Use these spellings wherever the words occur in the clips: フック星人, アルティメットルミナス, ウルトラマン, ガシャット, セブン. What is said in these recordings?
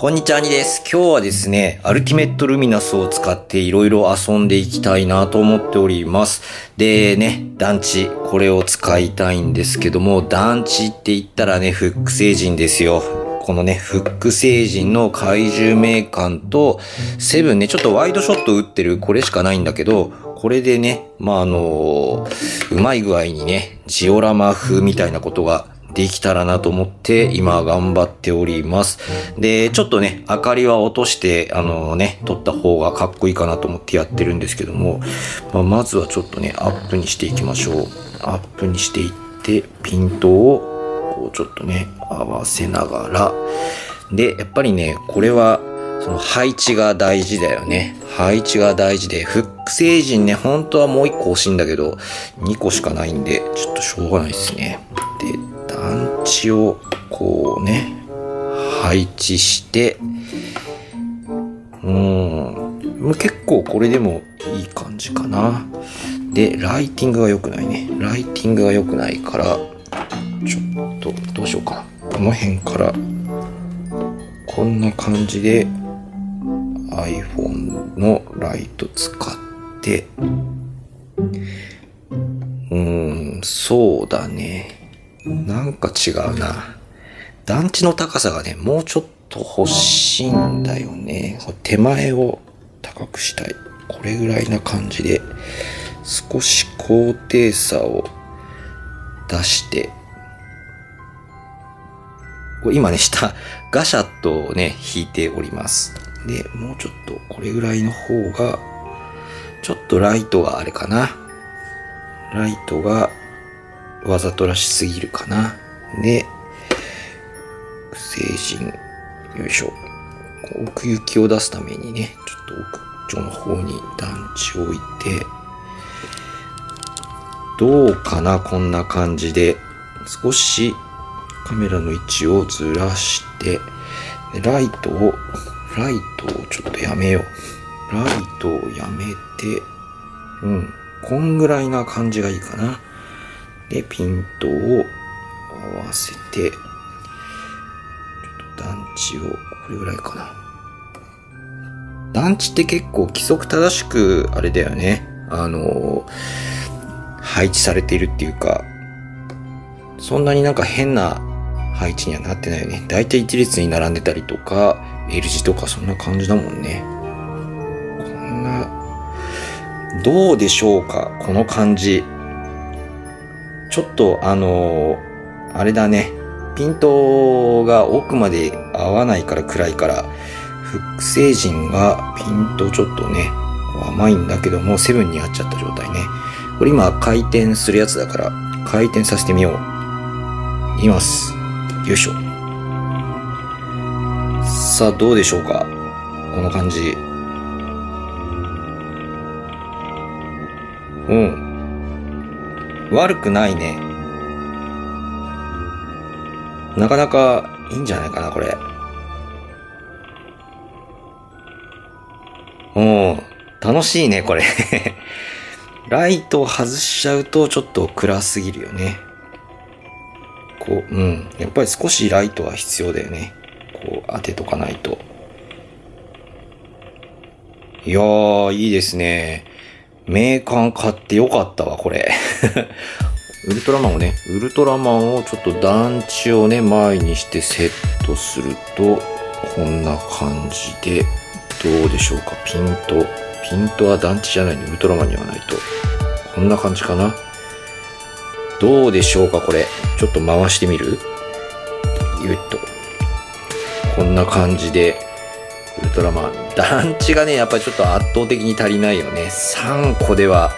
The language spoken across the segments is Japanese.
こんにちは、兄です。今日はですね、アルティメットルミナスを使っていろいろ遊んでいきたいなと思っております。でね、団地、これを使いたいんですけども、団地って言ったらね、フック星人ですよ。このね、フック星人の怪獣名鑑と、セブンね、ちょっとワイドショット打ってる、これしかないんだけど、これでね、まあ、うまい具合にね、ジオラマ風みたいなことが、できたらなと思って今頑張っております。で、ちょっとね、明かりは落として、撮った方がかっこいいかなと思ってやってるんですけども、まずはちょっとね、アップにしていきましょう。アップにしていって、ピントを、こうちょっとね、合わせながら。で、やっぱりね、これは、その配置が大事だよね。配置が大事で、フック星人ね、本当はもう1個欲しいんだけど、2個しかないんで、ちょっとしょうがないですね。で、団地をこうね、配置して、結構これでもいい感じかな。で、ライティングが良くないね。ライティングが良くないから、ちょっとどうしようかな。この辺から、こんな感じで iPhone のライト使って、そうだね。なんか違うな。団地の高さがね、もうちょっと欲しいんだよね。手前を高くしたい。これぐらいな感じで、少し高低差を出して、今ね、下、ガシャットをね、引いております。で、もうちょっとこれぐらいの方が、ちょっとライトがあれかな。ライトが、わざとらしすぎるかな。で、成人、よいしょ。奥行きを出すためにね、ちょっと奥の方に団地を置いて、どうかな、こんな感じで。少しカメラの位置をずらして、ライトをちょっとやめよう。ライトをやめて、こんぐらいな感じがいいかな。で、ピントを合わせて、ちょっと団地を、これぐらいかな。団地って結構規則正しく、あれだよね。配置されているっていうか、そんなになんか変な配置にはなってないよね。だいたい一列に並んでたりとか、L 字とかそんな感じだもんね。こんな、どうでしょうか、この感じ。ちょっとあれだね。ピントが奥まで合わないから暗いから、フック星人がピントちょっとね、甘いんだけども、セブンに合っちゃった状態ね。これ今回転するやつだから、回転させてみよう。いきます。よいしょ。さあ、どうでしょうか。この感じ。悪くないね。なかなかいいんじゃないかな、これ。楽しいね、これ。ライトを外しちゃうとちょっと暗すぎるよね。こう、やっぱり少しライトは必要だよね。こう当てとかないと。いやー、いいですね。名鑑買ってよかったわ、これ。ウルトラマンをちょっと団地をね、前にしてセットすると、こんな感じで、どうでしょうか、ピントは団地じゃないの、ウルトラマンにはないと。こんな感じかな。どうでしょうか、これ。ちょっと回してみる？ゆいっと。こんな感じで、ウルトラマン。団地がね、やっぱりちょっと圧倒的に足りないよね。3個では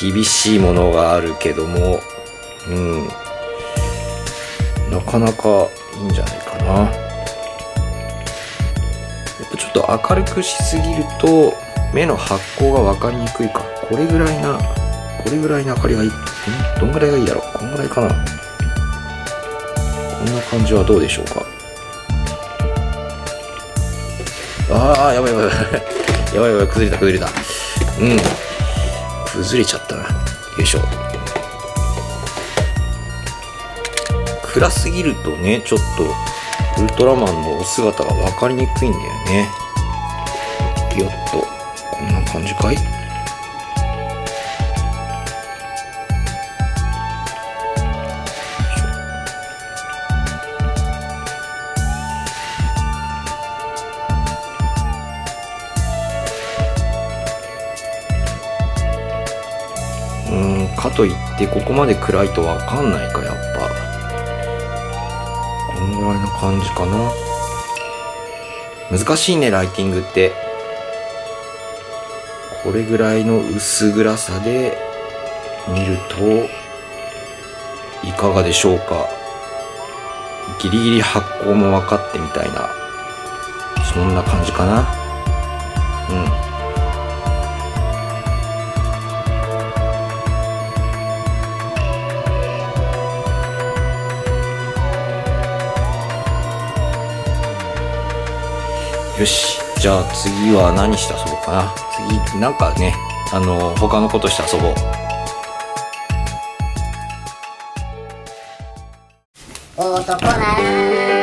厳しいものがあるけども、なかなかいいんじゃないかな。やっぱちょっと明るくしすぎると、目の発光が分かりにくいか。これぐらいな明かりがいい。どんぐらいがいいだろう。こんぐらいかな。こんな感じはどうでしょうか。ああ、やばいやばいやばい。崩れた。崩れちゃったな。よいしょ。暗すぎるとね、ちょっとウルトラマンのお姿が分かりにくいんだよね。よっと、こんな感じかい。かといってここまで暗いと分かんないか、やっぱこのぐらいの感じかな。難しいね、ライティングって。これぐらいの薄暗さで見るといかがでしょうか。ギリギリ発光も分かってみたいな、そんな感じかな。うん、よし。じゃあ次は何して遊ぼうかな。次なんかね、他のことして遊ぼう。男なら